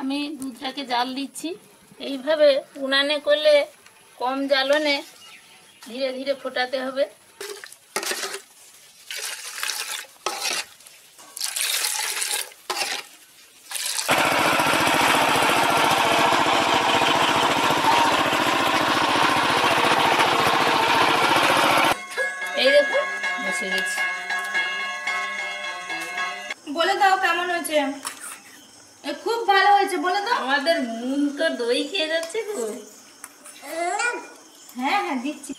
আমি দুধটাকে জাল দিচ্ছি। এইভাবে উনানে করলে কম জালনে ধীরে ধীরে ফোটাতে হবে। এই দেখো বসে গেছে। বলে দাও কেমন হয়েছে। খুব ভালো হয়েছে বলে দাও। আমাদের মুন তো দই খেয়ে যাচ্ছে গো। হ্যাঁ হ্যাঁ দিচ্ছি।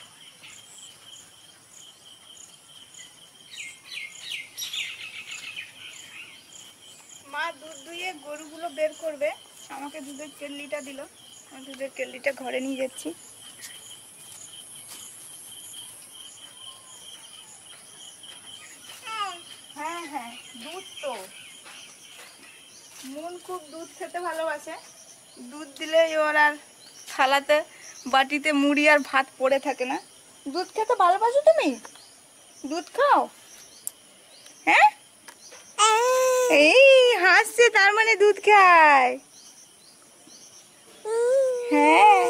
মা দুধ দুয়ে গরুগুলো বের করবে, আমাকে দুধের কেল্লিটা দিল। আমি দুধের কেল্লিটা ঘরে নিয়ে যাচ্ছি। হ্যাঁ হ্যাঁ দুধ তো মুন খুব দুধ খেতে ভালোবাসে। দুধ দিলে ওর আর থালাতে বাটিতে মুড়ি আর ভাত পড়ে থাকে না। দুধ খেতে ভালোবাসো তুমি? দুধ খাও? হ্যাঁ এই হাসছে, তার মানে দুধ খায়। হ্যাঁ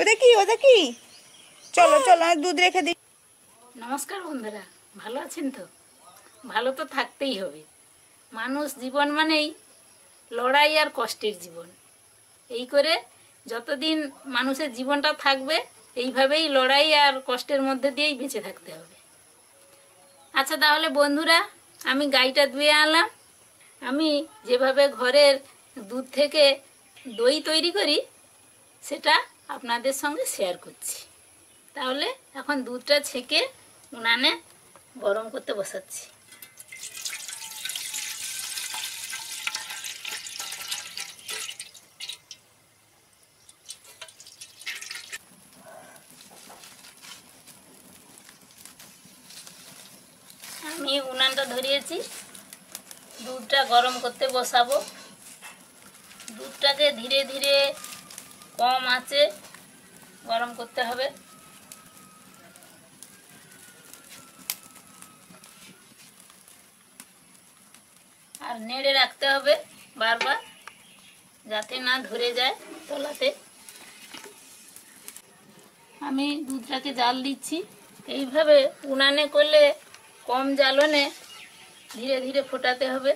ওটা কি, ওটা কি? চলো চলো দুধ রেখে দিই। নমস্কার বন্ধুরা, ভালো আছেন তো? ভালো তো থাকতেই হবে। মানুষ জীবন মানেই লড়াই আর কষ্টের জীবন। এই করে যতদিন মানুষের জীবনটা থাকবে এইভাবেই লড়াই আর কষ্টের মধ্যে দিয়েই বেঁচে থাকতে হবে। আচ্ছা তাহলে বন্ধুরা, আমি গাইটা ধুয়ে আনলাম। আমি যেভাবে ঘরের দুধ থেকে দই তৈরি করি সেটা আপনাদের সঙ্গে শেয়ার করছি। তাহলে এখন দুধটা ছেঁকে উনানে গরম করতে বসাচ্ছি। আমি উনানটা ধরিয়েছি, দুধটা গরম করতে বসাবো। দুধটাকে ধীরে ধীরে কম আঁচে গরম করতে হবে। আর নেড়ে রাখতে হবে বারবার, যাতে না ধরে যায় তলাতে। আমি দুধটাকে জাল দিচ্ছি। এইভাবে উনানে করলে কম জালনে ধীরে ধীরে ফোটাতে হবে।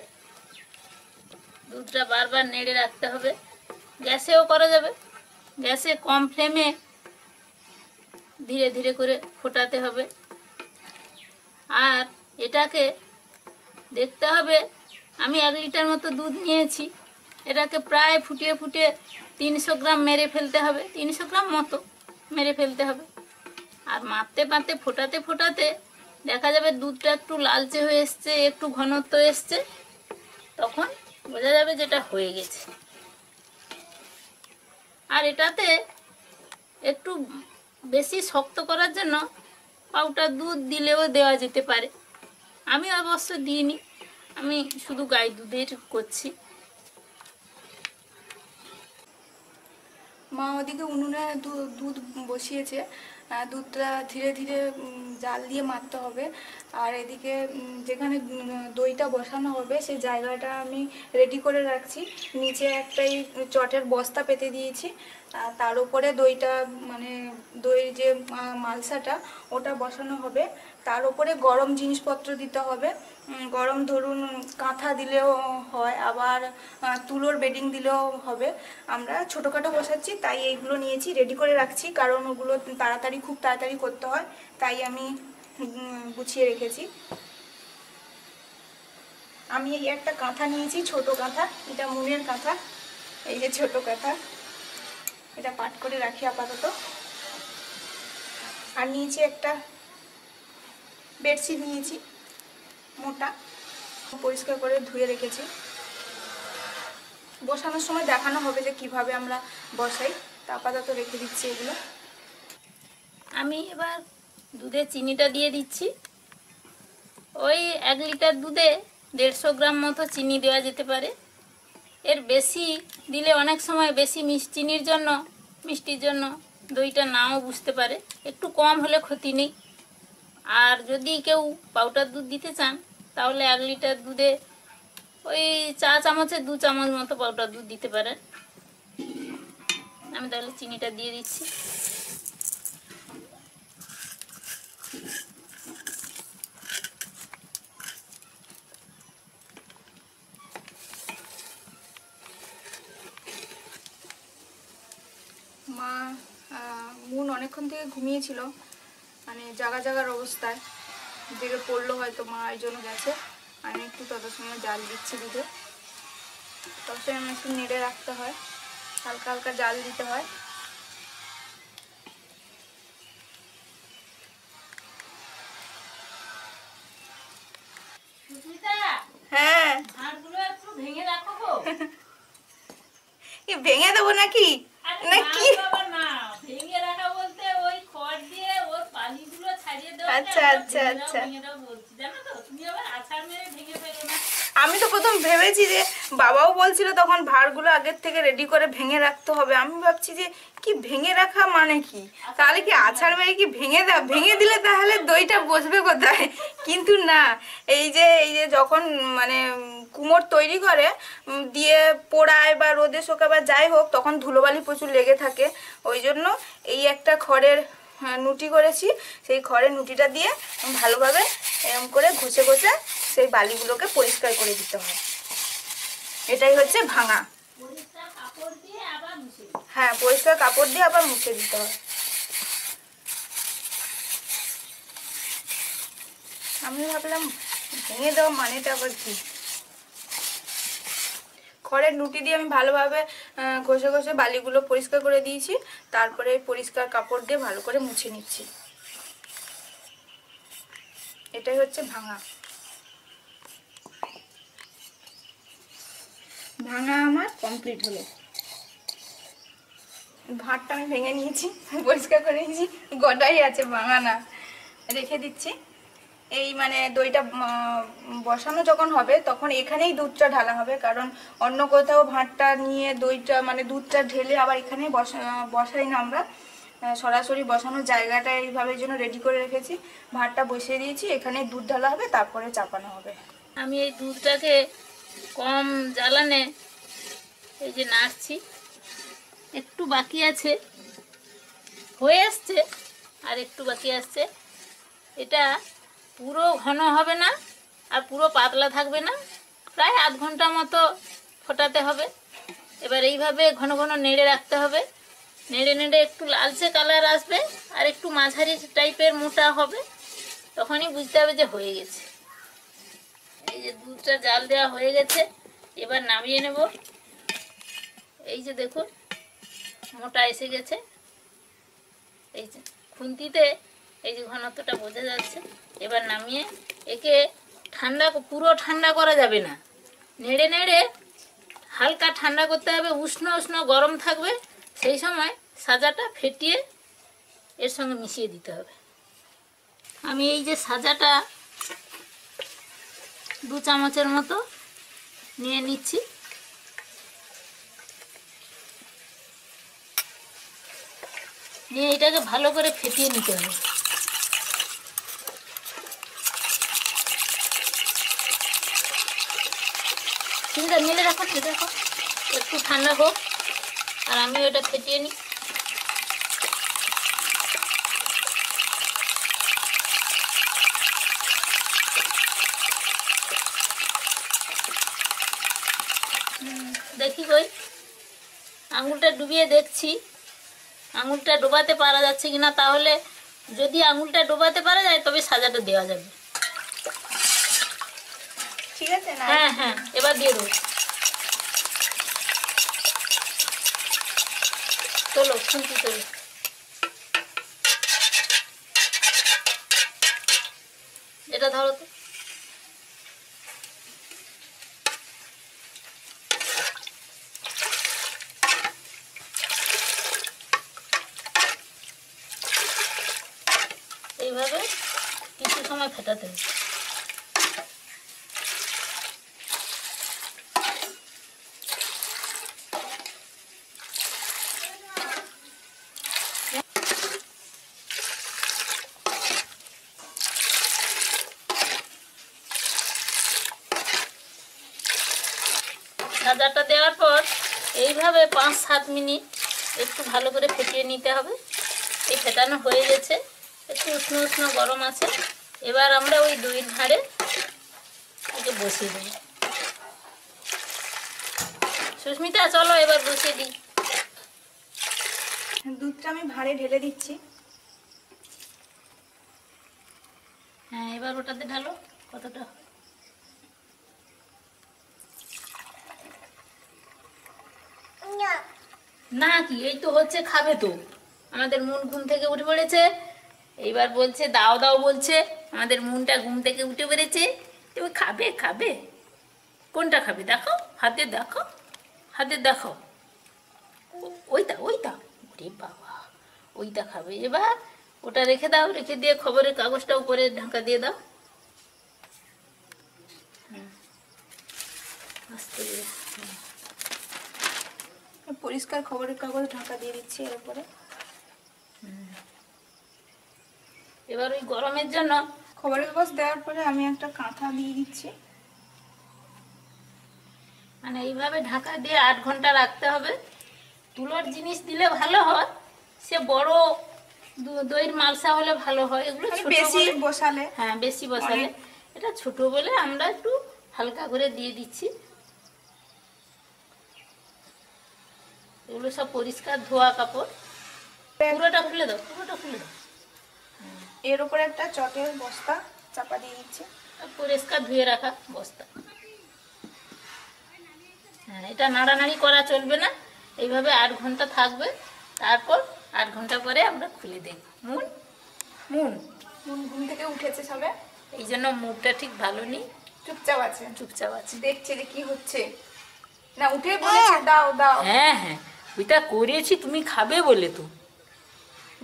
দুধটা বারবার নেড়ে রাখতে হবে। গ্যাসেও করা যাবে, গ্যাসে কম ফ্লেমে ধীরে ধীরে করে ফোটাতে হবে। আর এটাকে দেখতে হবে। আমি 1 লিটার মতো দুধ নিয়েছি, এটাকে প্রায় ফুটিয়ে ফুটিয়ে 300 গ্রাম মেরে ফেলতে হবে, 300 গ্রাম মতো মেরে ফেলতে হবে। আর মাপতে মাপতে ফোটাতে ফোটাতে দেখা যাবে দুধটা একটু লালচে হয়ে এসছে, একটু ঘনত্ব এসছে, তখন বোঝা যাবে যেটা হয়ে গেছে। আর এটাতে একটু বেশি শক্ত করার জন্য পাউডার দুধ দিলেও দেওয়া যেতে পারে। আমি অবশ্য দিইনি, আমি শুধু গাই দুধের করছি। মা ওদিকে উনুনে দুধ বসিয়েছে। দুধটা ধীরে ধীরে জাল দিয়ে মারতে হবে। আর এদিকে যেখানে দইটা বসানো হবে সেই জায়গাটা আমি রেডি করে রাখছি। নিচে একটা এই চটের বস্তা পেতে দিয়েছি, তার উপরে দইটা মানে দইয়ের যে মালসাটা ওটা বসানো হবে। তার উপরে গরম জিনিসপত্র দিতে হবে। গরম ধরুন কাঁথা দিলেও হয়, আবার তুলোর বেডিং দিলেও হবে। আমরা ছোটোখাটো বসাচ্ছি তাই এইগুলো নিয়েছি, রেডি করে রাখছি, কারণ ওগুলো তাড়াতাড়ি খুব তাড়াতাড়ি করতে হয়, তাই আমি গুছিয়ে রেখেছি। আমি এই একটা কাঁথা নিয়েছি, ছোট কাঁথা, এটা মুনের কাঁথা। এই যে ছোট কাঁথা, এটা পাট করে রাখি আপাতত। আর নিয়েছি একটা বেডশিট, নিয়েছি মোটা, পরিষ্কার করে ধুয়ে রেখেছি। বসানোর সময় দেখানো হবে যে কিভাবে আমরা বসাই। তা আপাতত রেখে দিচ্ছি এগুলো। আমি এবার দুধে চিনিটা দিয়ে দিচ্ছি। ওই 1 লিটার দুধে 150 গ্রাম মতো চিনি দেওয়া যেতে পারে। এর বেশি দিলে অনেক সময় বেশি মিষ্টির জন্য দইটা নাও বুঝতে পারে, একটু কম হলে ক্ষতি নেই। আর যদি কেউ পাউডার দুধ দিতে চান তাহলে 1 লিটার দুধে ওই চা চামচে 2 চামচ মতো পাউডার দুধ দিতে পারেন। আমি তাহলে চিনিটা দিয়ে দিচ্ছি। মা বোন অনেকক্ষণ থেকে ঘুমিয়েছিল, মানে জাগা জাগার অবস্থায় জেগে পড়লো হয়তো, মা এই জন্য গেছে। আমি একটু তত সময় জাল দিচ্ছি দুধে, তত সময় আমি একটু নেড়ে রাখতে হয়, হালকা হালকা জাল দিতে হয়। হ্যাঁ ভেঙে দেবো নাকি? আমি তো প্রথম ভেবেছি যে বাবাও বলছিল তখন ভাড়গুলো আগের থেকে রেডি করে ভেঙে রাখতে হবে। আমি ভাবছি যে কি ভেঙে রাখা মানে কি, তাহলে কি আছাড় মেরে কি ভেঙে দিলে তাহলে দইটা বসবে কোথায়? কিন্তু না, এই যে যখন মানে কুমোর তৈরি করে দিয়ে পোড়ায় বা রোদে শোকা বা যাই হোক, তখন ধুলোবালি প্রচুর লেগে থাকে। ওই জন্য এই একটা খড়ের নুটি করেছি, সেই খড়ের নুটিটা দিয়ে ভালোভাবে এরকম করে ঘষে ঘষে সেই বালিগুলোকে পরিষ্কার করে দিতে হয়। এটাই হচ্ছে ভাঙা। হ্যাঁ, পরিষ্কার কাপড় দিয়ে আবার মুছে দিতে হয়। আমি ভাবলাম ভেঙে দেওয়া মানেটা আবার কি। খড়ের নুটি দিয়ে আমি ভালোভাবে ঘষে ঘষে বালিগুলো পরিষ্কার করে দিয়েছি, তারপরে পরিষ্কার কাপড় দিয়ে ভালো করে মুছে নিচ্ছি। এটাই হচ্ছে ভাঙা। ভাঙা আমার কমপ্লিট হলো। ভাতটা আমি ভেঙে নিয়েছি, পরিষ্কার করে নিয়েছি, গোটাই আছে, ভাঙা না। রেখে দিচ্ছি। এই মানে দইটা বসানো যখন হবে তখন এখানেই দুধটা ঢালা হবে, কারণ অন্য কোথাও ভাঁড়টা নিয়ে দইটা মানে দুধটা ঢেলে আবার এখানেই বসাই না, আমরা সরাসরি বসানোর জায়গাটা এইভাবে জন্য রেডি করে রেখেছি। ভাঁড়টা বসিয়ে দিয়েছি, এখানে দুধ ঢালা হবে, তারপরে চাপানো হবে। আমি এই দুধটাকে কম জ্বালানে এই যে নাড়ছি, একটু বাকি আছে, হয়ে আসছে, আর একটু বাকি আসছে। এটা পুরো ঘন হবে না আর পুরো পাতলা থাকবে না, প্রায় আধ ঘন্টা মতো ফোটাতে হবে। এবার এইভাবে ঘন ঘন নেড়ে রাখতে হবে, নেড়ে নেড়ে একটু লালচে কালার আসবে আর একটু মাঝারি টাইপের মোটা হবে, তখনই বুঝতে হবে যে হয়ে গেছে। এই যে দুধটা জাল দেওয়া হয়ে গেছে, এবার নামিয়ে নেব। এই যে দেখুন মোটা এসে গেছে, এই যে খুন্তিতে এই যে ঘনত্বটা বোঝা যাচ্ছে। এবার নামিয়ে একে ঠান্ডা, পুরো ঠান্ডা করা যাবে না, নেড়ে নেড়ে হালকা ঠান্ডা করতে হবে। উষ্ণ উষ্ণ গরম থাকবে, সেই সময় সাজাটা ফেটিয়ে এর সঙ্গে মিশিয়ে দিতে হবে। আমি এই যে সাজাটা 2 চামচের মতো নিয়ে নিচ্ছি। নিয়ে এটাকে ভালো করে ফেটিয়ে নিতে হবে। চিনিটা মেলে রাখুন, দেখো একটু ঠান্ডা হোক, আর আমি ওটা ফেটিয়ে নিই। দেখি কই, আঙুলটা ডুবিয়ে দেখছি আঙুলটা ডোবাতে পারা যাচ্ছে কিনা। তাহলে যদি আঙুলটা ডোবাতে পারা যায় তবে সাজাটা দেওয়া যাবে। ঠিক আছে না? হ্যাঁ হ্যাঁ, এবার দিয়ে দেবো। চলো খুঁজি চলো। এটা ধরো তো। এইভাবে কিছু সময় ফেটাতে হবে। ভাজাটা দেওয়ার পর এইভাবে 5-7 মিনিট একটু ভালো করে ফেটিয়ে নিতে হবে। এই ফেটানো হয়ে গেছে, একটু উষ্ণ উষ্ণ গরম আছে। এবার আমরা ওই দুই ধারে একে বসিয়ে দিই। সুস্মিতা চলো এবার বসিয়ে দিই। দুধটা আমি ভাঁড়ে ঢেলে দিচ্ছি। হ্যাঁ এবার ওটাতে ঢালো কতটা। না কি এই তো হচ্ছে, খাবে তো। আমাদের মুন ঘুম থেকে উঠে পড়েছে, এইবার বলছে দাও দাও বলছে। আমাদের মুনটা ঘুম থেকে উঠে পড়েছে, তুমি খাবে খাবে। কোনটা খাবে দেখো, হাতে দেখো, হাতে দেখো, ওইটা ওইটা। ওরে বাবা ওইটা খাবে। এবার ওটা রেখে দাও, রেখে দিয়ে খবরের কাগজটা উপরে ঢাকা দিয়ে দাও। পরিষ্কার খবরের কাগজ ঢাকা দিয়ে দিচ্ছি এর উপরে। এবার ওই গরমের জন্য খবরের কাগজ দেওয়ার পরে আমি একটা কাঁথা দিয়ে দিচ্ছি। মানে এইভাবে ঢাকা দিয়ে 8 ঘন্টা রাখতে হবে। তুলোর জিনিস দিলে ভালো হয়, সে বড় দইয়ের মালসা হলে ভালো হয়। এগুলো বেশি বসালে, হ্যাঁ বেশি বসালে। এটা ছোট বলে আমরা একটু হালকা করে দিয়ে দিচ্ছি। এগুলো সব পরিষ্কার ধোয়া কাপড়। পুরোটা খুলে দাও, পুরোটা খুলে দাও। এর উপরে একটা চটের বস্তা চাপা দিয়ে দিচ্ছি, পরিষ্কার ধুয়ে রাখা বস্তা। হ্যাঁ এটা নাড়ানাড়ি করা চলবে না, এইভাবে 8 ঘন্টা থাকবে। তারপর 8 ঘন্টা পরে আমরা খুলে দেব। মুন মুন মুন ঘুম থেকে উঠেছে সবে, এই জন্য মুখটা ঠিক ভালো নেই, চুপচাপ আছে, চুপচাপ আছে, দেখছে যে কি হচ্ছে না। উঠে বলেছে দাও দাও। হ্যাঁ হ্যাঁ ওইটা করেছি তুমি খাবে বলে। তো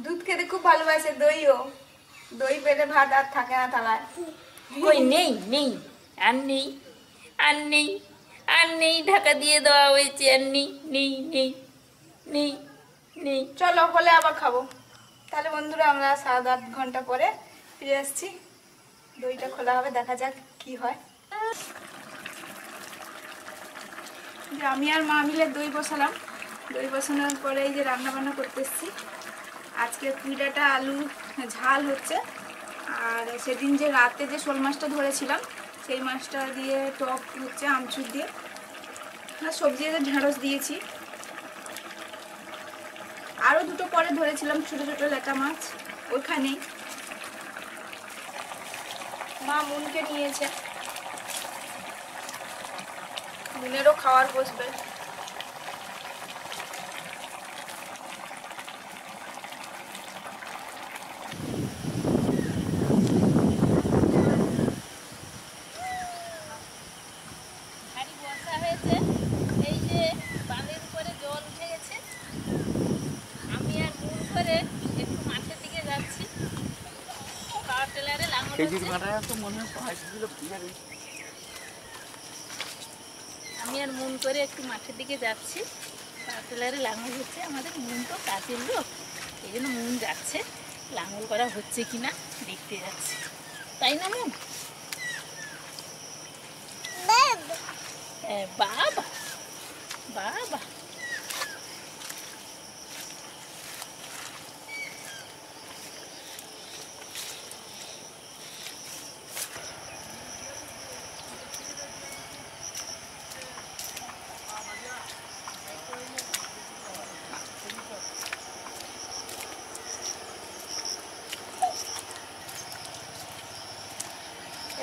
দুধ খেতে খুব ভালোবাসে, দইও। দই পেলে ভাত আর থাকে না থালায়। ওই নেই নেই আর নেই আর নেই আর নেই, ঢাকা দিয়ে দেওয়া হয়েছে। আর নেই নেই নেই নেই নেই। চলো হলে আবার খাবো। তাহলে বন্ধুরা আমরা 7-8 ঘন্টা পরে ফিরে আসছি। দইটা খোলা হবে, দেখা যাক কি হয়। যে আমি আর মা মিলে দই বসালাম। দই বসানোর পরে এই যে রান্নাবান্না করতে এসেছি। আজকে পিঠাটা আলু ঝাল হচ্ছে। আর সেদিন যে রাতে যে শোল মাছটা ধরেছিলাম, সেই মাছটা দিয়ে টক হচ্ছে আমচুর দিয়ে। আর সবজি ঢেঁড়স দিয়েছি। আরও দুটো পরে ধরেছিলাম ছোটো ছোটো লেটা মাছ, ওখানেই মা মুনকে নিয়েছে। মুনেরও খাওয়ার বসবে। আমি আর মুন করে একটু মাঠের দিকে যাচ্ছি। পাতলারে লাঙল হচ্ছে। আমাদের মুন তো কাজের লোক, এই জন্য মুন যাচ্ছে, লাঙল করা হচ্ছে কিনা দেখতে যাচ্ছে, তাই না মুন? বাবা বাবা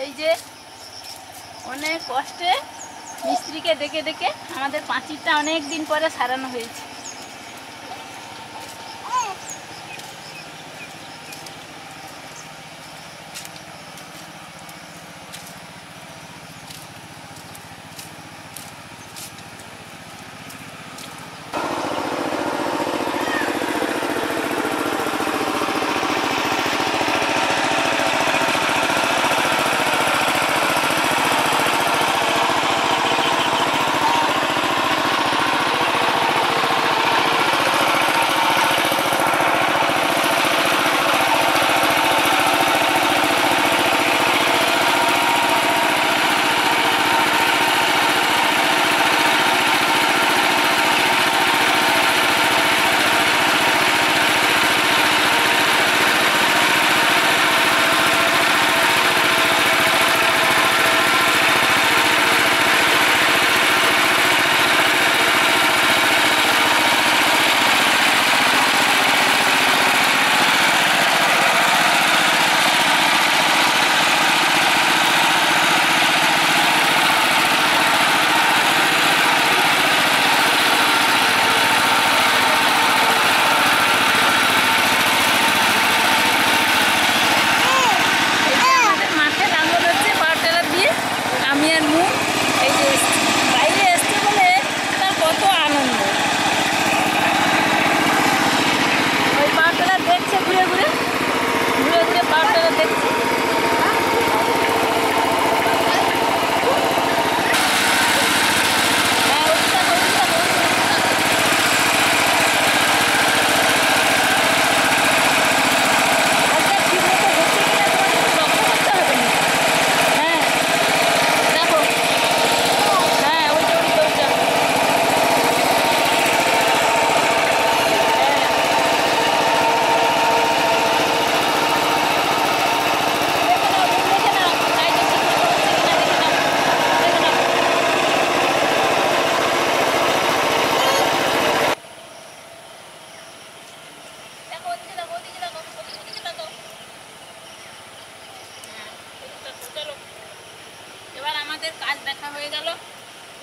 এই যে অনেক কষ্টে মিস্ত্রিকে ডেকে ডেকে আমাদের পাঁচিরটা অনেক দিন পরে সারানো হয়েছে।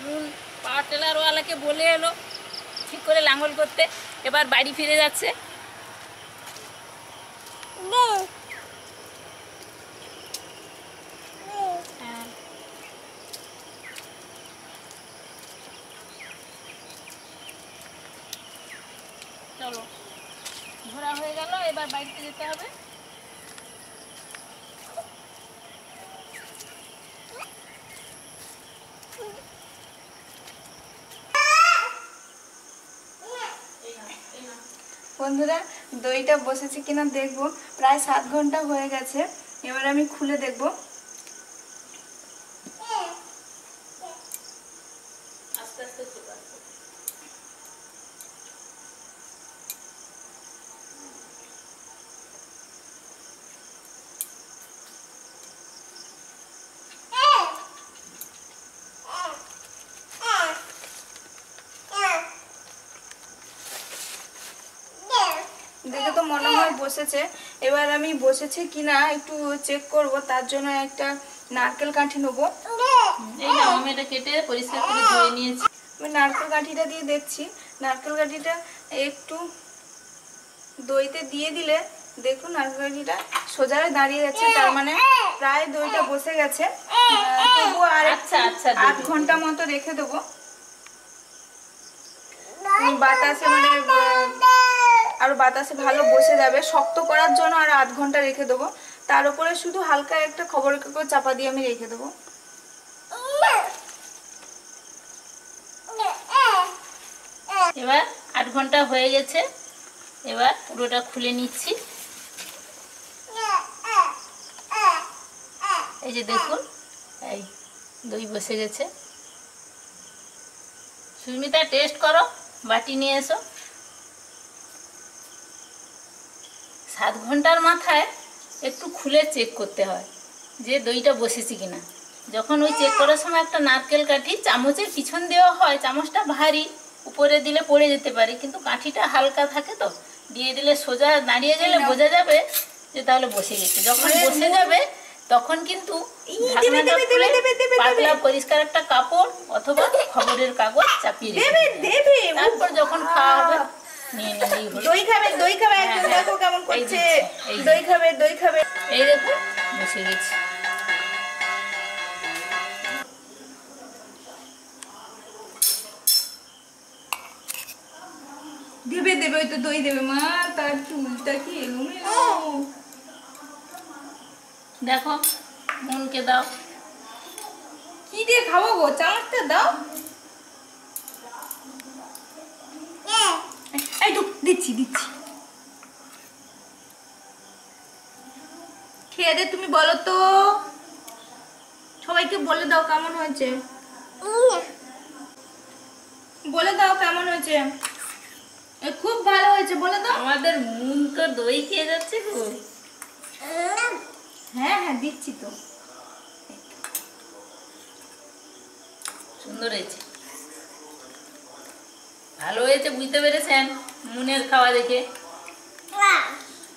নুন পাওয়ার টেলারওয়ালাকে বলে এলো ঠিক করে লাঙল করতে। এবার বাড়ি ফিরে যাচ্ছে। চলো ঘোরা হয়ে গেল, এবার বাড়িতে যেতে হবে। বন্ধুরা দইটা বসেছে কিনা দেখবো, প্রায় 7 ঘন্টা হয়ে গেছে। এবার আমি খুলে দেখবো। দেখে তো মনে হয় বসেছে। এবার আমি বসেছে কিনা একটু চেক করব, তার জন্য একটা নারকেল কাঠি নেবো। আমি এটা কেটে পরিষ্কার করে ধুয়ে নিয়েছি। আমি নারকেল কাঠিটা দিয়ে দেখছি। নারকেল কাঠিটা একটু দইতে দিয়ে দিলে দেখুন নারকেল কাঠিটা সোজা দাঁড়িয়ে যাচ্ছে, তার মানে প্রায় দইটা বসে গেছে। তবু আর 8 ঘন্টা মতো রেখে দেবো বাতাসে, মানে আর বাতাসে ভালো বসে যাবে। শক্ত করার জন্য আর 8 ঘন্টা রেখে দেবো, তার উপরে শুধু হালকা একটা খবরের কাগজ চাপা দিয়ে আমি রেখে দেবো। এবার 8 ঘন্টা হয়ে গেছে, এবার পুরোটা খুলে নিচ্ছি। এই যে দেখুন, এই দই বসে গেছে। সুস্মিতা টেস্ট করো, বাটি নিয়ে এসো। 7 ঘন্টার মাথায় একটু খুলে চেক করতে হয় যে দইটা বসেছে কিনা। যখন ওই চেক করার সময় একটা নারকেল কাঠি চামচের পিছন দেওয়া হয়, চামচটা ভারী, উপরে দিলে পড়ে যেতে পারে, কিন্তু কাঠিটা হালকা থাকে তো দিয়ে দিলে সোজা দাঁড়িয়ে গেলে বোঝা যাবে যে তাহলে বসে গেছে। যখন বসে যাবে তখন কিন্তু পাতলা পরিষ্কার একটা কাপড় অথবা খবরের কাগজ চাপিয়ে দেবে, তারপর যখন খাওয়া হবে। দেবে ওই তো দই দেবে। মা তার চুলটা কি দেখো, মনকে দাও কি দিয়ে খাবো গো, চামচটা দাও। খেয়ে দে তুমি, বলো তো সবাইকে, বলে দাও কেমন হয়েছে, বলে দাও কেমন হয়েছে। খুব ভালো হয়েছে বলে দাও। আমাদের মুন তো দই খেয়ে যাচ্ছে। হ্যাঁ হ্যাঁ দিচ্ছি তো, সুন্দর হয়েছে, ভালো হয়েছে। বুঝতে পেরেছেন মুনের খাওয়া দেখে?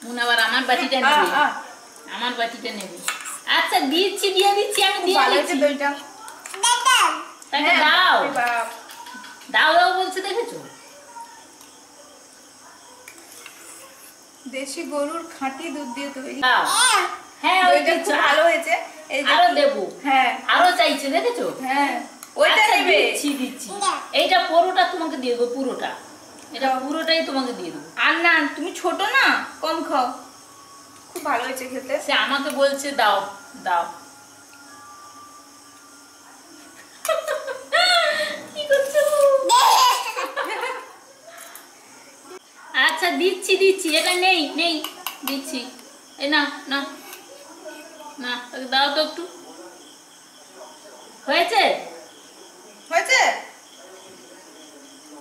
মুন আবার আমার বাটিটা নেবে, আমার বাটিটা নেবে। আচ্ছা দিচ্ছি, দিয়ে দিচ্ছি আমি, দিয়ে দিচ্ছি দইটা। তাকে দাও দাও দাও বলছে, দেখেছো? দেশি গরুর খাঁটি দুধ দিয়ে তৈরি। হ্যাঁ ওইটা খুব ভালো হয়েছে। এই যে আরো দেবো। হ্যাঁ আরো চাইছে, দেখেছো? হ্যাঁ ওইটা নেবে, দিচ্ছি দিচ্ছি। এইটা পুরোটা তোমাকে দিয়ে দেবো, পুরোটা, এটা পুরোটাই তোমাকে দিয়ে দেবো। আর না তুমি ছোট না, কম খাও। খুব ভালো হয়েছে খেতে। সে আমাকে বলছে দাও দাও, কি করছো? আচ্ছা দিচ্ছি দিচ্ছি, এটা নেই নেই দিচ্ছি। এ না না না দাও তো একটু। হয়েছে হয়েছে,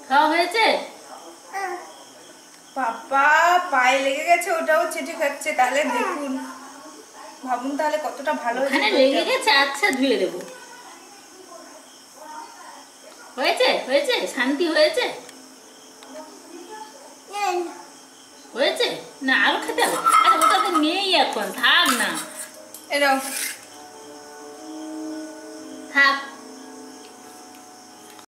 খাওয়া হয়েছে। বাবা পায়ে লেগে গেছে, ওটাও চিঠি খাচ্ছে। তাহলে দেখুন, ভাবুন তাহলে কতটা ভালো হয়েছে, লেগে গেছে। আচ্ছা ধুয়ে দেব। হয়েছে হয়েছে, শান্তি হয়েছে হয়েছে। না আরো খেতে হবে, আরে ওটা তো নেই এখন, থাক না। এরকম